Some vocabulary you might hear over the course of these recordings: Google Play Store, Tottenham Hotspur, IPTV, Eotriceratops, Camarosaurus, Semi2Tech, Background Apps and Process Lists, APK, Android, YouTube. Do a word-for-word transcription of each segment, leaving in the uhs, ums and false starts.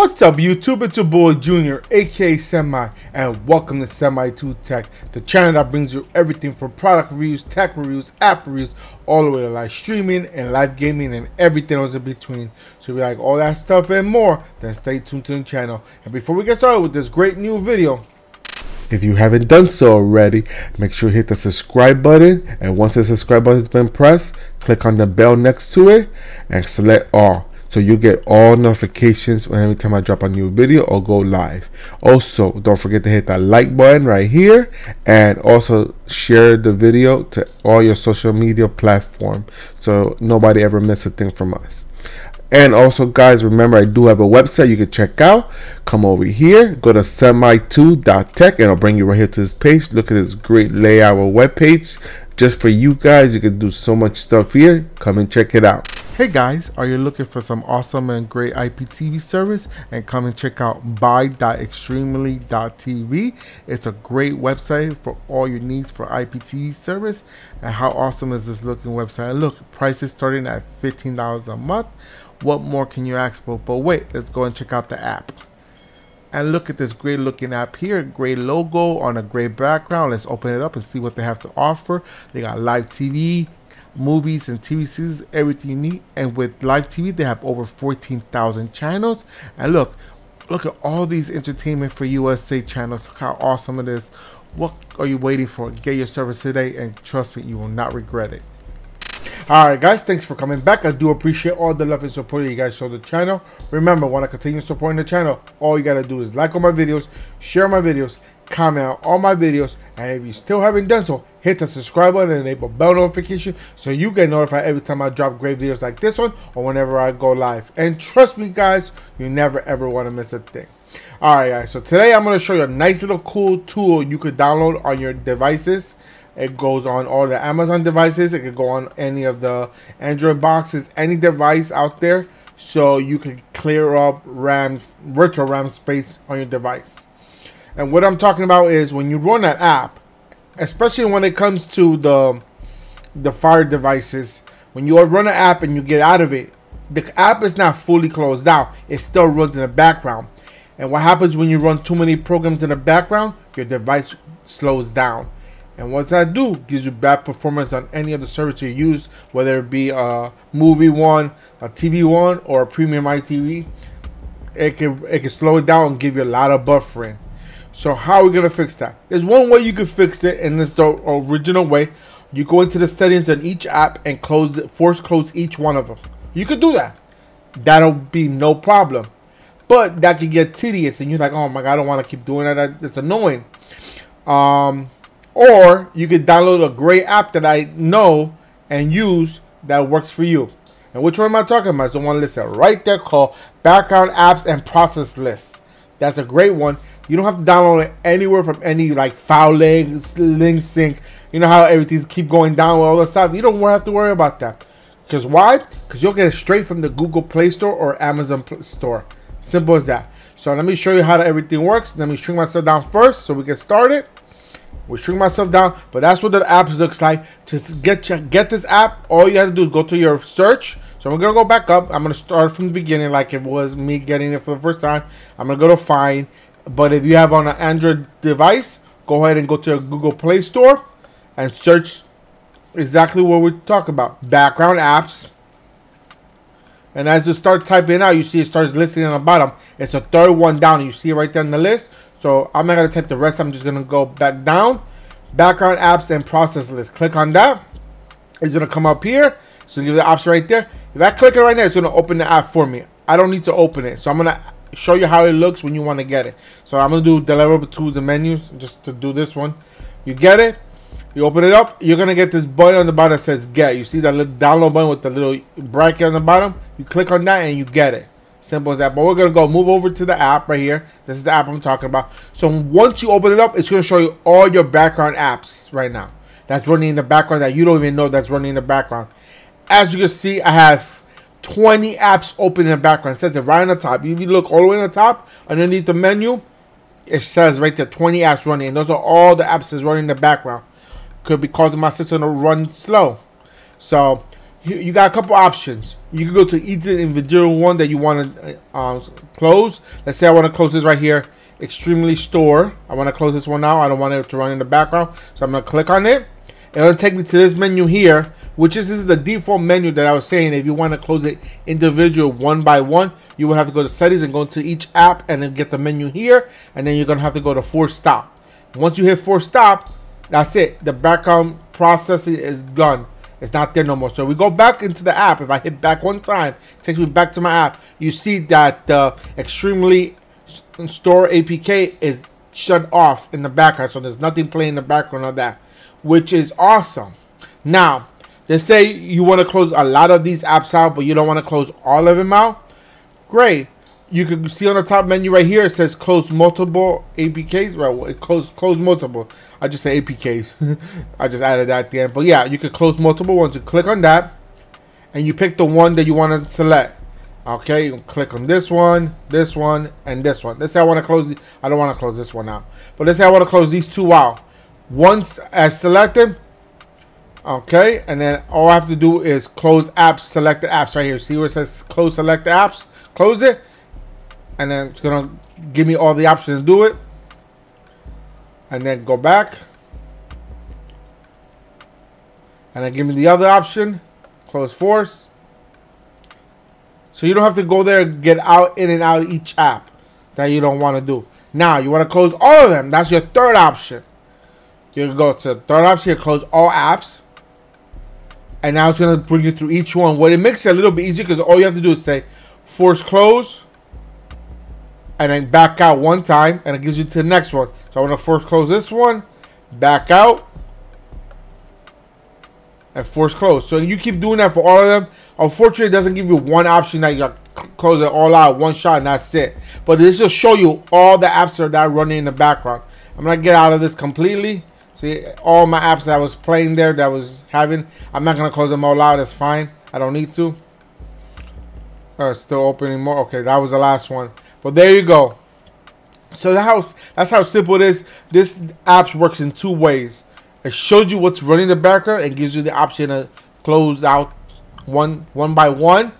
What's up YouTube, it's your boy Junior aka Semi, and welcome to Semi two Tech, the channel that brings you everything from product reviews, tech reviews, app reviews, all the way to live streaming and live gaming and everything else in between. So if you like all that stuff and more, then stay tuned to the channel. And before we get started with this great new video, if you haven't done so already, make sure you hit the subscribe button, and once the subscribe button has been pressed, click on the bell next to it and select all, so you get all notifications when every time I drop a new video or go live. Also, don't forget to hit that like button right here, and also share the video to all your social media platforms so nobody ever misses a thing from us. And also guys, remember I do have a website you can check out. Come over here, go to semi two dot tech, and I'll bring you right here to this page. Look at this great layout of web page just for you guys. You can do so much stuff here. Come and check it out. Hey guys, are you looking for some awesome and great I P T V service? And come and check out buy dot extremely dot t v. It's a great website for all your needs for I P T V service. And how awesome is this looking website? Look, prices starting at fifteen dollars a month. What more can you ask for? But wait, let's go and check out the app. And look at this great looking app here, great logo on a great background. Let's open it up and see what they have to offer. They got live T V, movies and T V series, everything you need. And with live T V, they have over fourteen thousand channels. And look, look at all these entertainment for U S A channels. Look how awesome it is. What are you waiting for? Get your service today, and trust me, you will not regret it. Alright guys, thanks for coming back. I do appreciate all the love and support you guys show the channel. Remember, when I continue supporting the channel, all you gotta do is like all my videos, share my videos, comment on all my videos, and if you still haven't done so, hit the subscribe button and enable bell notification so you get notified every time I drop great videos like this one or whenever I go live. And trust me guys, you never ever want to miss a thing. Alright guys, so today I'm going to show you a nice little cool tool you could download on your devices. It goes on all the Amazon devices. It could go on any of the Android boxes, any device out there. So you can clear up RAM, virtual RAM space on your device. And what I'm talking about is when you run that app, especially when it comes to the, the Fire devices, when you run an app and you get out of it, the app is not fully closed out. It still runs in the background. And what happens when you run too many programs in the background, your device slows down. And what that do, gives you bad performance on any of the service you use, whether it be a movie one, a T V one, or a premium I T V. It can, it can slow it down and give you a lot of buffering. So how are we going to fix that? There's one way you can fix it, and it's the original way. You go into the settings on each app and close it, force close each one of them. You could do that. That'll be no problem. But that could get tedious, and you're like, oh my God, I don't want to keep doing that. It's annoying. Um... Or you can download a great app that I know and use that works for you. And which one am I talking about? It's the one listed right there called Background Apps and Process Lists. That's a great one. You don't have to download it anywhere from any like file links, link sync. You know how everything's keep going down with all the stuff? You don't have to worry about that. Because why? Because you'll get it straight from the Google Play Store or Amazon Store. Simple as that. So let me show you how that everything works. Let me shrink myself down first so we get started. We shrink myself down, but that's what the apps looks like. To get you, get this app, all you have to do is go to your search. So I'm gonna go back up. I'm gonna start from the beginning, like it was me getting it for the first time. I'm gonna go to Find. But if you have on an Android device, go ahead and go to your Google Play Store and search exactly what we're talking about: background apps. And as you start typing out, you see it starts listing on the bottom. It's the third one down. You see it right there on the list. So I'm not going to type the rest. I'm just going to go back down. Background apps and process list. Click on that. It's going to come up here. So give the apps right there. If I click it right now, it's going to open the app for me. I don't need to open it. So I'm going to show you how it looks when you want to get it. So I'm going to do deliverable tools and menus just to do this one. You get it. You open it up. You're going to get this button on the bottom that says get. You see that little download button with the little bracket on the bottom. You click on that and you get it. Simple as that. But we're going to go move over to the app right here. This is the app I'm talking about. So once you open it up, it's going to show you all your background apps right now that's running in the background that you don't even know that's running in the background. As you can see, I have twenty apps open in the background. It says it right on the top. If you look all the way on the top, underneath the menu, it says right there twenty apps running. And those are all the apps that's running in the background. Could be causing my system to run slow. So you, you got a couple options. You can go to each individual one that you want to uh, close. Let's say I want to close this right here, Extremely Store. I want to close this one now. I don't want it to run in the background, so I'm going to click on it. It'll take me to this menu here, which is, this is the default menu that I was saying. If you want to close it individual one by one, you will have to go to settings and go to each app and then get the menu here, and then you're going to have to go to force stop. Once you hit force stop, that's it. The background processing is done. It's not there no more. So we go back into the app. If I hit back one time, it takes me back to my app. You see that the uh, Extremely Store A P K is shut off in the background, so there's nothing playing in the background of that, which is awesome. Now, let's say you want to close a lot of these apps out, but you don't want to close all of them out. Great. You can see on the top menu right here, it says close multiple A P Ks. Right, well, it close, close multiple. I just say A P Ks. I just added that at the end. But yeah, you can close multiple ones. You click on that, and you pick the one that you want to select. Okay, you can click on this one, this one, and this one. Let's say I want to close, I don't want to close this one out. But let's say I want to close these two out. Once I've selected, okay, and then all I have to do is close apps, selected apps right here. See where it says close selected apps? Close it, and then it's gonna give me all the options to do it. And then go back, and then give me the other option, close force. So you don't have to go there and get out in and out of each app that you don't want to do. Now you want to close all of them. That's your third option. You go to third option, close all apps, and now it's gonna bring you through each one. Well, it makes it a little bit easier because all you have to do is say force close, and then back out one time, and it gives you to the next one. So I want to force close this one, back out, and force close. So you keep doing that for all of them. Unfortunately, it doesn't give you one option that you close it all out one shot and that's it. But this will show you all the apps that are running in the background. I'm gonna get out of this completely. See, all my apps that I was playing there, that I was having, I'm not gonna close them all out. It's fine. I don't need to. Uh, still opening more. Okay, that was the last one. But there you go. So that's how, that's how simple it is. This apps works in two ways. It shows you what's running in the background and gives you the option to close out one one by one,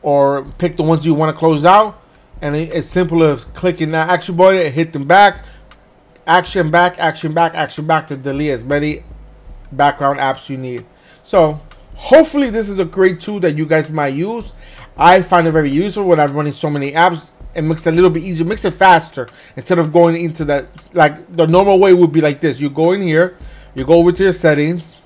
or pick the ones you want to close out. And it, it's simple as clicking that action button and hit them back, action back, action back, action back to delete as many background apps you need. So hopefully this is a great tool that you guys might use. I find it very useful when I'm running so many apps. It makes it a little bit easier, makes it faster instead of going into that, like the normal way would be like this. You go in here, you go over to your settings,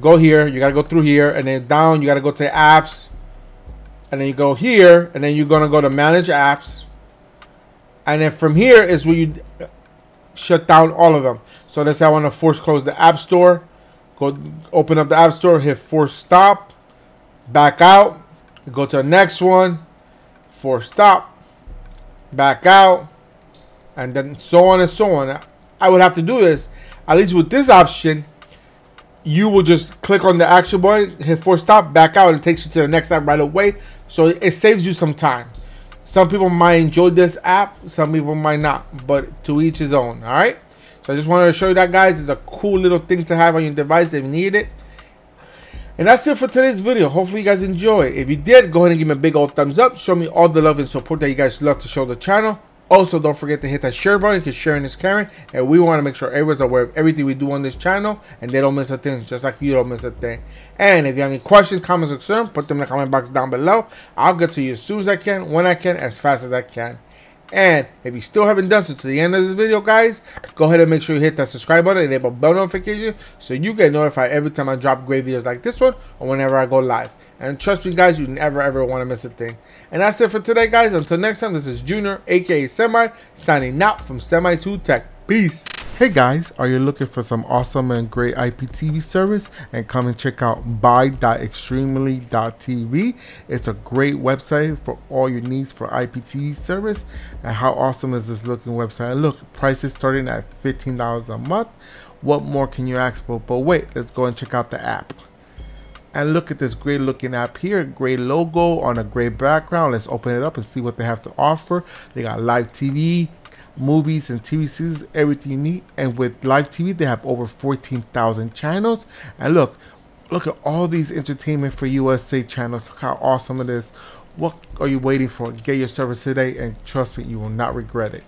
go here, you gotta go through here, and then down you gotta go to apps, and then you go here, and then you're gonna go to manage apps, and then from here is where you shut down all of them. So let's say I want to force close the app store, go open up the app store, hit force stop, back out, go to the next one, force stop, back out, and then so on and so on. I would have to do this, at least with this option. You will just click on the action button, hit force stop, back out, and it takes you to the next app right away. So it saves you some time. Some people might enjoy this app, some people might not, but to each his own. All right, so I just wanted to show you that, guys. It's a cool little thing to have on your device if you need it. And that's it for today's video. Hopefully you guys enjoy. If you did, go ahead and give me a big old thumbs up. Show me all the love and support that you guys love to show the channel. Also, don't forget to hit that share button, because sharing is caring, and we want to make sure everyone's aware of everything we do on this channel, and they don't miss a thing, just like you don't miss a thing. And if you have any questions, comments, or concerns, put them in the comment box down below. I'll get to you as soon as I can, when I can, as fast as I can. And if you still haven't done so to the end of this video, guys, go ahead and make sure you hit that subscribe button, enable bell notification, so you get notified every time I drop great videos like this one, or whenever I go live. And trust me, guys, you never ever want to miss a thing. And that's it for today, guys. Until next time, this is Junior, aka Semi, signing out from Semi two Tech. Peace. Hey guys, are you looking for some awesome and great I P T V service? And come and check out buy dot extremely dot t v. It's a great website for all your needs for I P T V service. And how awesome is this looking website? And look, prices starting at fifteen dollars a month. What more can you ask for? But wait, let's go and check out the app. And look at this great looking app here, great logo on a great background. Let's open it up and see what they have to offer. They got live T V, movies and T V series, everything you need. And with live T V, they have over fourteen thousand channels. And look, Look at all these Entertainment for U S A channels. Look how awesome it is. What are you waiting for? Get your service today, and trust me, you will not regret it.